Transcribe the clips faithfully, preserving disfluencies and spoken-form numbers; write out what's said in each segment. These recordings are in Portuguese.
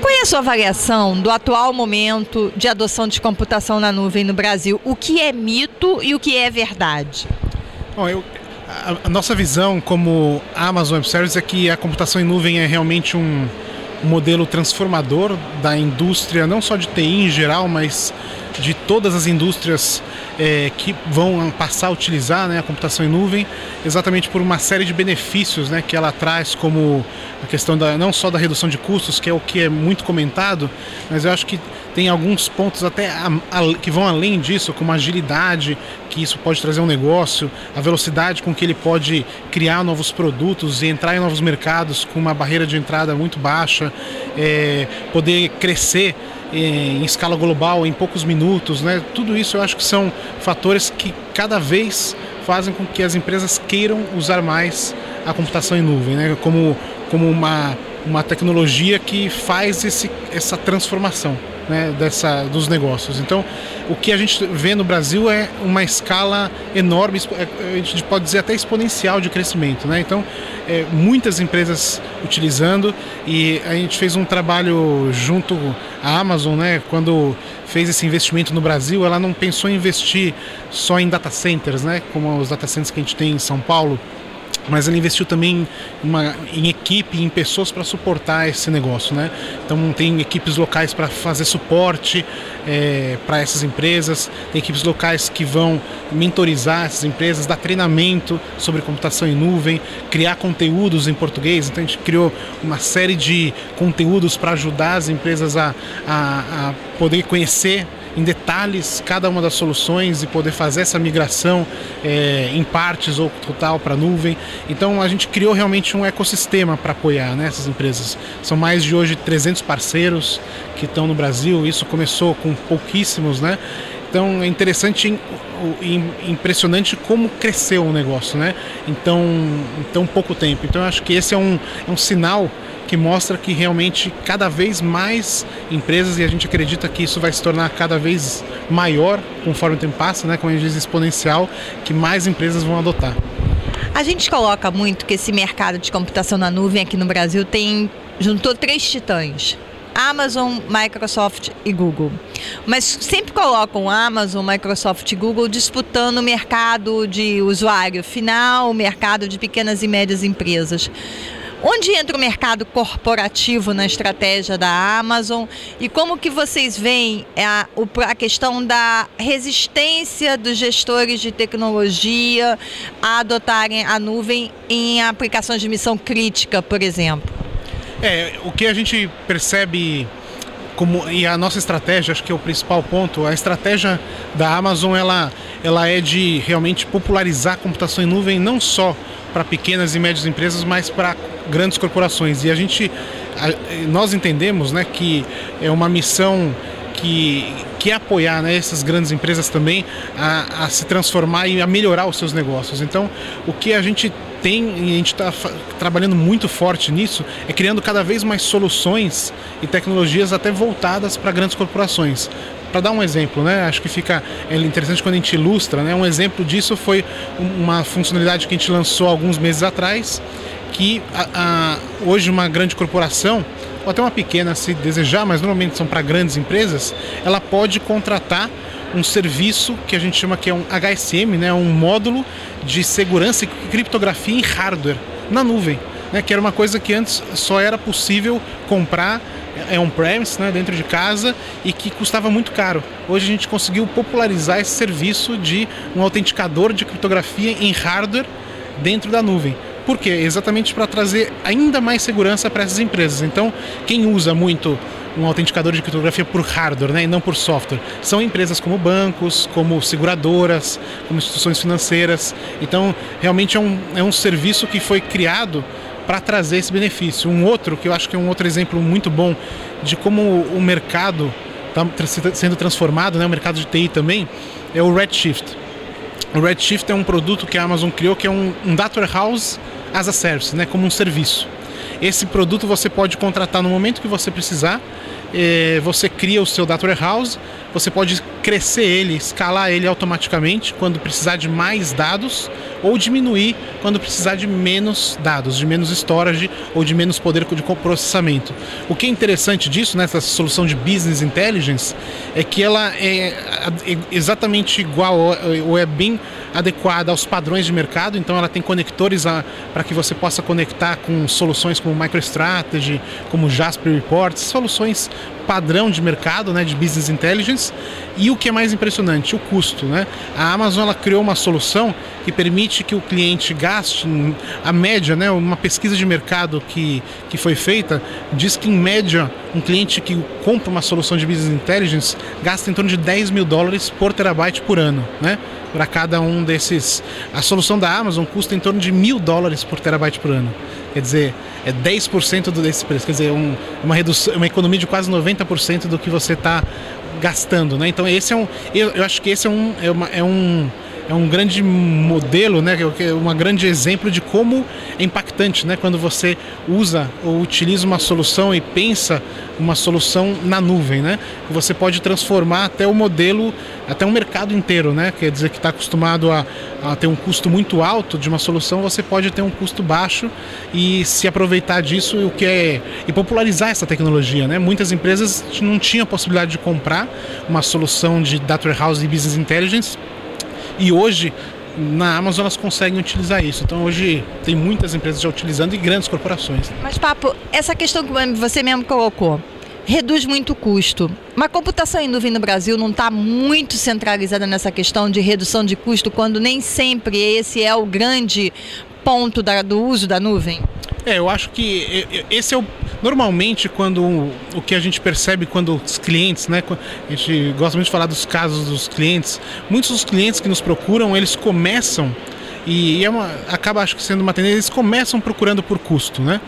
Qual é a sua avaliação do atual momento de adoção de computação na nuvem no Brasil? O que é mito e o que é verdade? Bom, eu, a, a nossa visão como Amazon Web Services é que a computação em nuvem é realmente um modelo transformador da indústria, não só de T I em geral, mas de todas as indústrias é, que vão passar a utilizar, né, a computação em nuvem, exatamente por uma série de benefícios, né, que ela traz, como a questão da, não só da redução de custos, que é o que é muito comentado, mas eu acho que tem alguns pontos até a, a, que vão além disso, como a agilidade que isso pode trazer ao negócio, a velocidade com que ele pode criar novos produtos e entrar em novos mercados com uma barreira de entrada muito baixa, é, poder crescer em escala global em poucos minutos, né? Tudo isso eu acho que são fatores que cada vez fazem com que as empresas queiram usar mais a computação em nuvem, né? Como, como uma, uma tecnologia que faz esse, essa transformação, né, dessa, dos negócios. Então, o que a gente vê no Brasil é uma escala enorme, a gente pode dizer até exponencial de crescimento, né? Então, é, muitas empresas utilizando, e a gente fez um trabalho junto à Amazon, né? Quando fez esse investimento no Brasil, ela não pensou em investir só em data centers, né, como os data centers que a gente tem em São Paulo, mas ele investiu também em, uma, em equipe, em pessoas para suportar esse negócio, né? Então tem equipes locais para fazer suporte é, para essas empresas, tem equipes locais que vão mentorizar essas empresas, dar treinamento sobre computação em nuvem, criar conteúdos em português. Então a gente criou uma série de conteúdos para ajudar as empresas a, a, a poder conhecer em detalhes cada uma das soluções e poder fazer essa migração é, em partes ou total para a nuvem. Então a gente criou realmente um ecossistema para apoiar, né, essas empresas. São mais de hoje trezentos parceiros que estão no Brasil, isso começou com pouquíssimos, né? Então é interessante e impressionante como cresceu o negócio, né? Então, em tão pouco tempo. Então eu acho que esse é um, é um sinal que mostra que realmente cada vez mais empresas, e a gente acredita que isso vai se tornar cada vez maior conforme o tempo passa, né, com a energia exponencial, que mais empresas vão adotar. A gente coloca muito que esse mercado de computação na nuvem aqui no Brasil tem, juntou três titãs: Amazon, Microsoft e Google. Mas sempre colocam Amazon, Microsoft e Google disputando o mercado de usuário final, o mercado de pequenas e médias empresas. Onde entra o mercado corporativo na estratégia da Amazon e como que vocês veem a, a questão da resistência dos gestores de tecnologia a adotarem a nuvem em aplicações de missão crítica, por exemplo? É, o que a gente percebe como, e a nossa estratégia, acho que é o principal ponto, a estratégia da Amazon ela, ela é de realmente popularizar a computação em nuvem não só para pequenas e médias empresas, mas para grandes corporações. E a gente, nós entendemos, né, que é uma missão que, que é apoiar, né, essas grandes empresas também a, a se transformar e a melhorar os seus negócios. Então, o que a gente tem, e a gente está trabalhando muito forte nisso, é criando cada vez mais soluções e tecnologias até voltadas para grandes corporações. Para dar um exemplo, né, acho que fica interessante quando a gente ilustra, né, um exemplo disso foi uma funcionalidade que a gente lançou alguns meses atrás, que a, a, hoje uma grande corporação, ou até uma pequena se desejar, mas normalmente são para grandes empresas, ela pode contratar um serviço que a gente chama que é um H S M, né, um módulo de segurança e criptografia em hardware, na nuvem, né, que era uma coisa que antes só era possível comprar é on-premise, né, dentro de casa, e que custava muito caro. Hoje a gente conseguiu popularizar esse serviço de um autenticador de criptografia em hardware dentro da nuvem. Por quê? Exatamente para trazer ainda mais segurança para essas empresas. Então, quem usa muito um autenticador de criptografia por hardware, né, e não por software, são empresas como bancos, como seguradoras, como instituições financeiras. Então, realmente é um, é um serviço que foi criado para trazer esse benefício. Um outro, que eu acho que é um outro exemplo muito bom de como o mercado está sendo transformado, né, o mercado de T I também, é o Redshift. O Redshift é um produto que a Amazon criou, que é um, um Data Warehouse as a Service, né, como um serviço. Esse produto você pode contratar no momento que você precisar, eh, você cria o seu data warehouse, você pode crescer ele, escalar ele automaticamente quando precisar de mais dados, ou diminuir quando precisar de menos dados, de menos storage ou de menos poder de processamento. O que é interessante disso, nessa né, solução de business intelligence, é que ela é exatamente igual ou é bem adequada aos padrões de mercado, então ela tem conectores para que você possa conectar com soluções como MicroStrategy, como Jasper Reports, soluções padrão de mercado, né, de business intelligence. E o que é mais impressionante, o custo, né? A Amazon ela criou uma solução que permite que o cliente gaste, a média, né, uma pesquisa de mercado que, que foi feita, diz que em média um cliente que compra uma solução de business intelligence gasta em torno de dez mil dólares por terabyte por ano, né? Para cada um desses. A solução da Amazon custa em torno de mil dólares por terabyte por ano. Quer dizer, é dez por cento desse preço, quer dizer, um, uma, redução, uma economia de quase noventa por cento do que você está gastando, né? Então esse é um, eu, eu acho que esse é um, é uma, é um, é um grande modelo, né? Um grande exemplo de como é impactante, né? Quando você usa ou utiliza uma solução e pensa uma solução na nuvem, né? Você pode transformar até o modelo, até um mercado inteiro, né? Quer dizer que está acostumado a, a ter um custo muito alto de uma solução, você pode ter um custo baixo e se aproveitar disso, o que é, e popularizar essa tecnologia, né? Muitas empresas não tinham a possibilidade de comprar uma solução de data warehouse e business intelligence. E hoje, na Amazon, elas conseguem utilizar isso. Então, hoje, tem muitas empresas já utilizando e grandes corporações. Mas, Papo, essa questão que você mesmo colocou, reduz muito o custo. Mas a computação em nuvem no Brasil não está muito centralizada nessa questão de redução de custo, quando nem sempre esse é o grande ponto da, do uso da nuvem? É, eu acho que esse é o... Normalmente, quando o que a gente percebe quando os clientes, né? A gente gosta muito de falar dos casos dos clientes. Muitos dos clientes que nos procuram, eles começam, e é uma, acaba acho que sendo uma tendência, eles começam procurando por custo, né?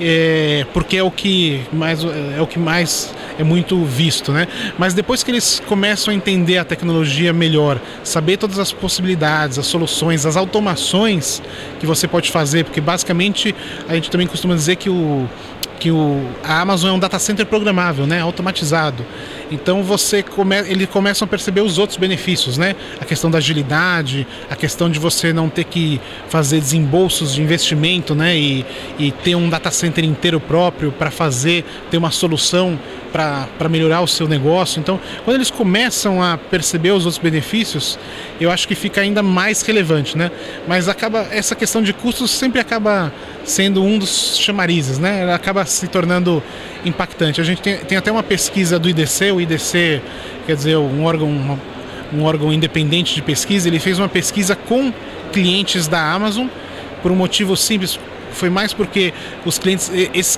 É, porque é o que mais é o que mais é muito visto, né? Mas depois que eles começam a entender a tecnologia melhor, saber todas as possibilidades, as soluções, as automações que você pode fazer, porque basicamente a gente também costuma dizer que o que o, a Amazon é um data center programável, né? Automatizado. Então você come, ele começa a perceber os outros benefícios, né? A questão da agilidade, a questão de você não ter que fazer desembolsos de investimento, né? E, e ter um data center inteiro próprio para fazer, ter uma solução para melhorar o seu negócio. Então, quando eles começam a perceber os outros benefícios, eu acho que fica ainda mais relevante, né? Mas acaba, essa questão de custos sempre acaba sendo um dos chamarizes, né? Ela acaba se tornando impactante. A gente tem, tem até uma pesquisa do I D C, o I D C, quer dizer, um órgão, uma, um órgão independente de pesquisa, ele fez uma pesquisa com clientes da Amazon, por um motivo simples, foi mais porque os clientes,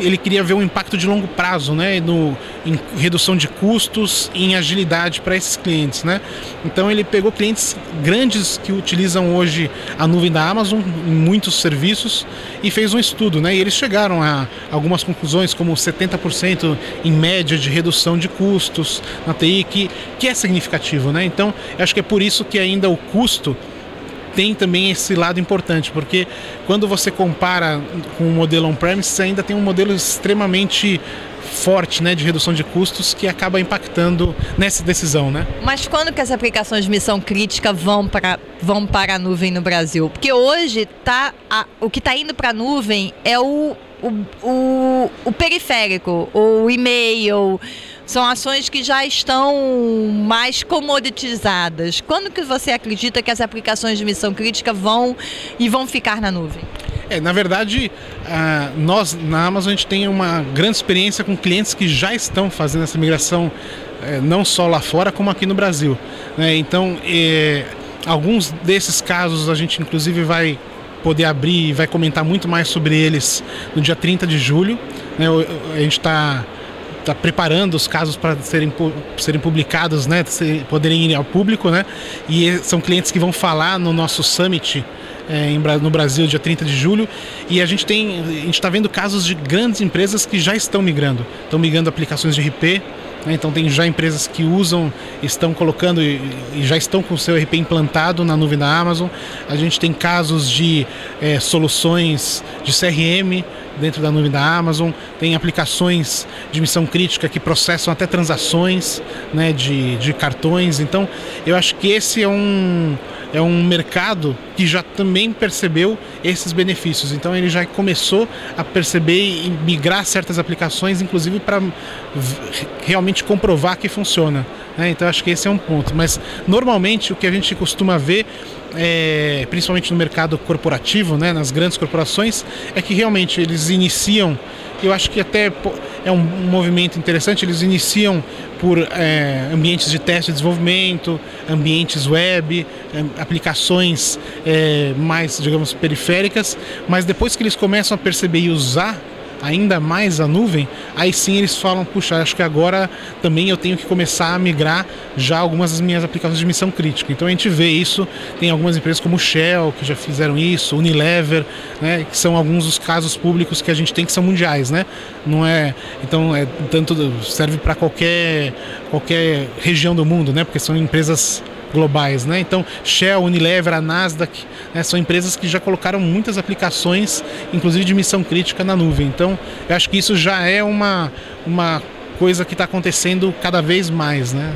ele queria ver um impacto de longo prazo, né, no, em redução de custos e em agilidade para esses clientes, né? Então ele pegou clientes grandes que utilizam hoje a nuvem da Amazon em muitos serviços e fez um estudo, né? E eles chegaram a algumas conclusões, como setenta por cento em média de redução de custos na T I, que, que é significativo, né? Então eu acho que é por isso que ainda o custo tem também esse lado importante, porque quando você compara com o modelo on-premise, ainda tem um modelo extremamente forte, né, de redução de custos, que acaba impactando nessa decisão, né? Mas quando que as aplicações de missão crítica vão para vão para a nuvem no Brasil? Porque hoje tá a, o que está indo para a nuvem é o, o, o, o periférico, o e-mail. São ações que já estão mais comoditizadas. Quando que você acredita que as aplicações de missão crítica vão e vão ficar na nuvem? É, na verdade, nós na Amazon a gente tem uma grande experiência com clientes que já estão fazendo essa migração, não só lá fora, como aqui no Brasil. Então, alguns desses casos a gente inclusive vai poder abrir e vai comentar muito mais sobre eles no dia trinta de julho. A gente está... está preparando os casos para serem, serem publicados, né, poderem ir ao público, né, e são clientes que vão falar no nosso summit é, em, no Brasil, dia trinta de julho, e a gente tem, a gente está vendo casos de grandes empresas que já estão migrando, estão migrando aplicações de R P, Então tem já empresas que usam, estão colocando e já estão com o seu E R P implantado na nuvem da Amazon. A gente tem casos de é, soluções de C R M dentro da nuvem da Amazon, tem aplicações de missão crítica que processam até transações, né, de, de cartões. Então eu acho que esse é um, é um mercado que já também percebeu esses benefícios, então ele já começou a perceber e migrar certas aplicações, inclusive para realmente comprovar que funciona, né? Então acho que esse é um ponto, mas normalmente o que a gente costuma ver, é, principalmente no mercado corporativo, né, nas grandes corporações, é que realmente eles iniciam, eu acho que até é um movimento interessante, eles iniciam por é, ambientes de teste e desenvolvimento, ambientes web, aplicações é, mais, digamos, periféricas, mas depois que eles começam a perceber e usar ainda mais a nuvem, aí sim eles falam, puxa, acho que agora também eu tenho que começar a migrar já algumas das minhas aplicações de missão crítica. Então a gente vê isso, tem algumas empresas como Shell, que já fizeram isso, Unilever, né, que são alguns dos casos públicos que a gente tem que são mundiais, né? Não é, então é tanto, serve para qualquer, qualquer região do mundo, né? Porque são empresas globais, né? Então, Shell, Unilever, a Nasdaq, né, são empresas que já colocaram muitas aplicações, inclusive de missão crítica, na nuvem. Então, eu acho que isso já é uma, uma coisa que está acontecendo cada vez mais, né?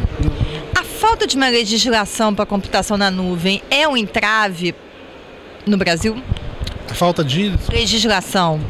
A falta de uma legislação para computação na nuvem é um entrave no Brasil? A falta de legislação?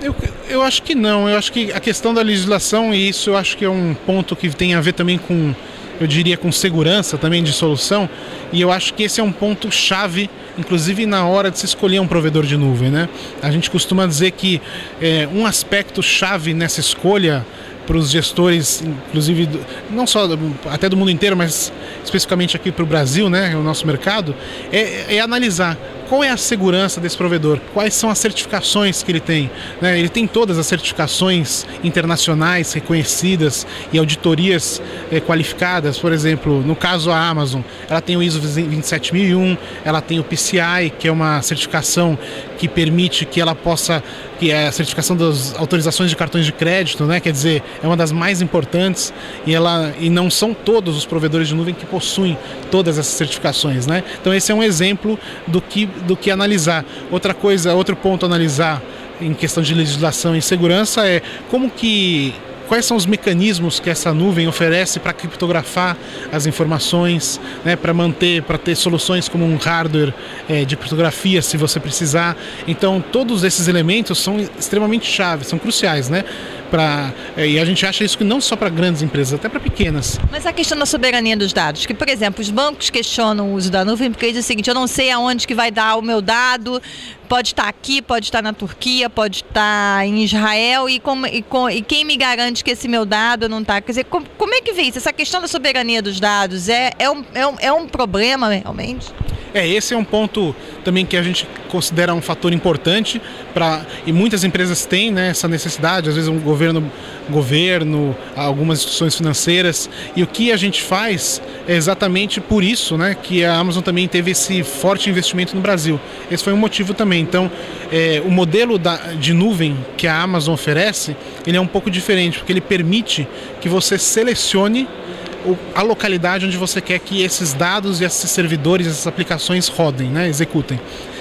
Eu, eu acho que não. Eu acho que a questão da legislação, e isso eu acho que é um ponto que tem a ver também com, eu diria, com segurança também de solução, e eu acho que esse é um ponto chave, inclusive na hora de se escolher um provedor de nuvem, né? A gente costuma dizer que é, um aspecto chave nessa escolha para os gestores, inclusive, do, não só do, até do mundo inteiro, mas especificamente aqui para o Brasil, né, o nosso mercado, é, é analisar qual é a segurança desse provedor, quais são as certificações que ele tem, né? Ele tem todas as certificações internacionais reconhecidas e auditorias é, qualificadas. Por exemplo, no caso a Amazon, ela tem o I S O vinte e sete mil e um, ela tem o P C I, que é uma certificação que permite que ela possa, que é a certificação das autorizações de cartões de crédito, né? Quer dizer, é uma das mais importantes, e ela, e não são todos os provedores de nuvem que possuem todas essas certificações, né? Então esse é um exemplo do que do que analisar. Outra coisa, outro ponto a analisar em questão de legislação e segurança é como que, quais são os mecanismos que essa nuvem oferece para criptografar as informações, né, para manter, para ter soluções como um hardware é, de criptografia, se você precisar. Então, todos esses elementos são extremamente chaves, são cruciais, né? Pra, é, e a gente acha isso que não só para grandes empresas, até para pequenas. Mas a questão da soberania dos dados, que, por exemplo, os bancos questionam o uso da nuvem porque dizem o seguinte: eu não sei aonde que vai dar o meu dado, pode estar aqui, pode estar na Turquia, pode estar em Israel, e, com, e, com, e quem me garante que esse meu dado não está? Quer dizer, como, como é que vem isso? Essa questão da soberania dos dados é, é, um, é, um, é um problema realmente? É, esse é um ponto também que a gente considera um fator importante para, e muitas empresas têm, né, essa necessidade, às vezes um governo, governo, algumas instituições financeiras, e o que a gente faz é exatamente por isso, né, que a Amazon também teve esse forte investimento no Brasil. Esse foi um motivo também. Então, é, o modelo da, de nuvem que a Amazon oferece, ele é um pouco diferente, porque ele permite que você selecione a localidade onde você quer que esses dados e esses servidores, essas aplicações rodem, né, executem.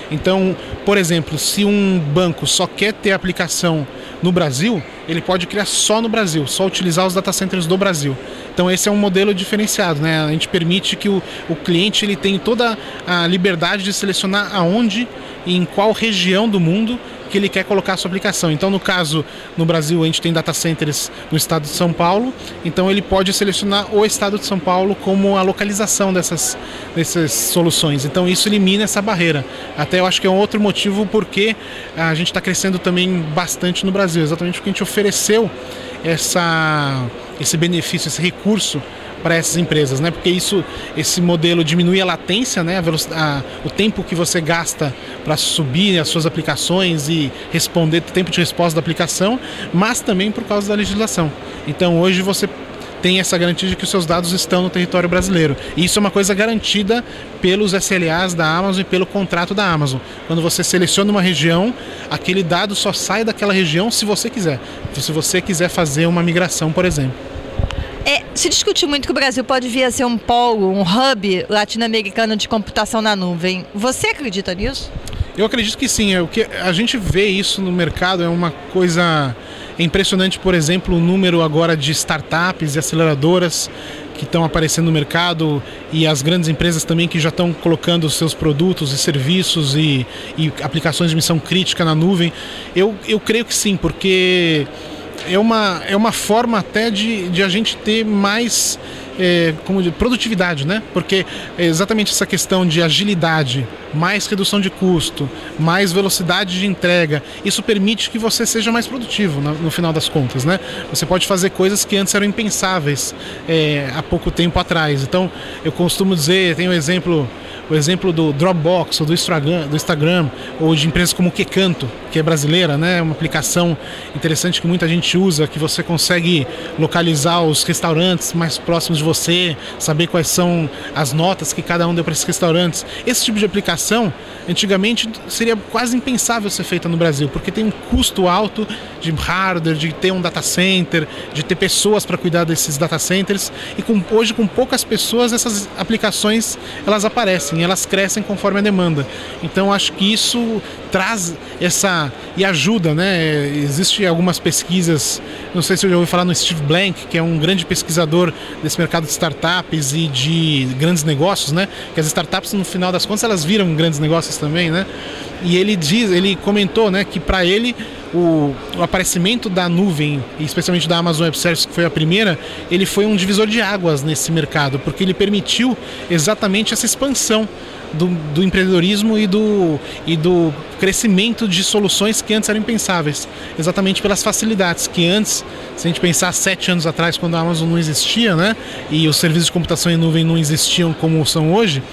Então, por exemplo, se um banco só quer ter aplicação no Brasil, ele pode criar só no Brasil, só utilizar os data centers do Brasil. Então esse é um modelo diferenciado, né? A gente permite que o, o cliente ele tenha toda a liberdade de selecionar aonde e em qual região do mundo que ele quer colocar a sua aplicação. Então, no caso, no Brasil, a gente tem data centers no estado de São Paulo, então ele pode selecionar o estado de São Paulo como a localização dessas, dessas soluções. Então, isso elimina essa barreira. Até eu acho que é um outro motivo porque a gente está crescendo também bastante no Brasil, exatamente porque a gente ofereceu essa, esse benefício, esse recurso para essas empresas, né? Porque isso, esse modelo diminui a latência, né? A a, o tempo que você gasta para subir as suas aplicações e responder, tempo de resposta da aplicação, mas também por causa da legislação. Então hoje você tem essa garantia de que os seus dados estão no território brasileiro. E isso é uma coisa garantida pelos S L As da Amazon e pelo contrato da Amazon. Quando você seleciona uma região, aquele dado só sai daquela região se você quiser. Se você quiser fazer uma migração, por exemplo. É, se discute muito que o Brasil pode vir a ser um polo, um hub latino-americano de computação na nuvem. Você acredita nisso? Eu acredito que sim. É o que a gente vê isso no mercado, é uma coisa impressionante, por exemplo, o número agora de startups e aceleradoras que estão aparecendo no mercado e as grandes empresas também que já estão colocando os seus produtos e serviços e, e aplicações de missão crítica na nuvem. Eu, eu creio que sim, porque é uma, é uma forma até de, de a gente ter mais é, como de produtividade, né? Porque é exatamente essa questão de agilidade, mais redução de custo, mais velocidade de entrega, isso permite que você seja mais produtivo no, no final das contas, né? Você pode fazer coisas que antes eram impensáveis é, há pouco tempo atrás. Então, eu costumo dizer, tem o exemplo, o exemplo do Dropbox, ou do Instagram, do Instagram, ou de empresas como o Quecanto, que é brasileira, né? Uma aplicação interessante que muita gente usa, que você consegue localizar os restaurantes mais próximos de você, saber quais são as notas que cada um deu para esses restaurantes. Esse tipo de aplicação antigamente seria quase impensável ser feita no Brasil, porque tem um custo alto de hardware, de ter um data center, de ter pessoas para cuidar desses data centers, e com, hoje com poucas pessoas essas aplicações elas aparecem, elas crescem conforme a demanda. Então acho que isso traz essa e ajuda, né? Existem algumas pesquisas, não sei se eu já ouvi falar no Steve Blank, que é um grande pesquisador desse mercado de startups e de grandes negócios, né? Que as startups no final das contas elas viram grandes negócios também, né? E ele diz, ele comentou, né, que para ele o, o aparecimento da nuvem, especialmente da Amazon Web Services, que foi a primeira, ele foi um divisor de águas nesse mercado, porque ele permitiu exatamente essa expansão do, do empreendedorismo e do, e do crescimento de soluções que antes eram impensáveis, exatamente pelas facilidades que antes, se a gente pensar sete anos atrás, quando a Amazon não existia, né, e os serviços de computação em nuvem não existiam como são hoje,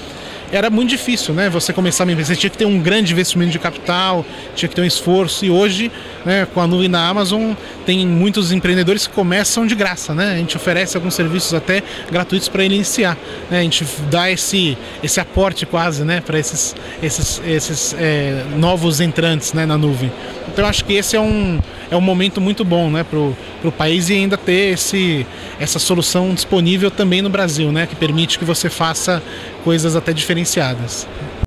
era muito difícil, né? Você começar a me investir, tinha que ter um grande investimento de capital, tinha que ter um esforço, e hoje, né, com a nuvem da Amazon, tem muitos empreendedores que começam de graça, né? A gente oferece alguns serviços até gratuitos para ele iniciar, né? A gente dá esse, esse aporte quase, né, para esses, esses, esses é, novos entrantes, né, na nuvem. Então eu acho que esse é um, é um momento muito bom, né, para o país, e ainda ter esse, essa solução disponível também no Brasil, né, que permite que você faça coisas até diferenciadas.